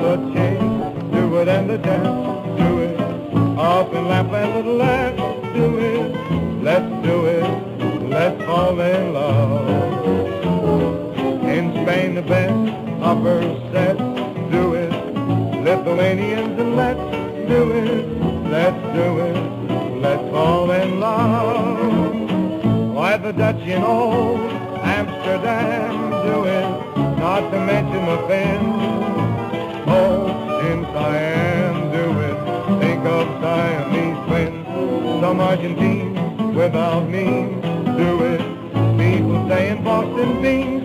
another chance. Do it and a dance, do it. Up and laugh and laugh, do it. Let's do it, let's fall in love. In Spain the best upper set, do it. Lithuanians and let's do it, let's do it, let's fall in love. Why the Dutch in old Amsterdam do it, not to mention the Finns. Oh, in Siam do it, think of Siamese twins. Some Argentines without means do it, people say in Boston Beans.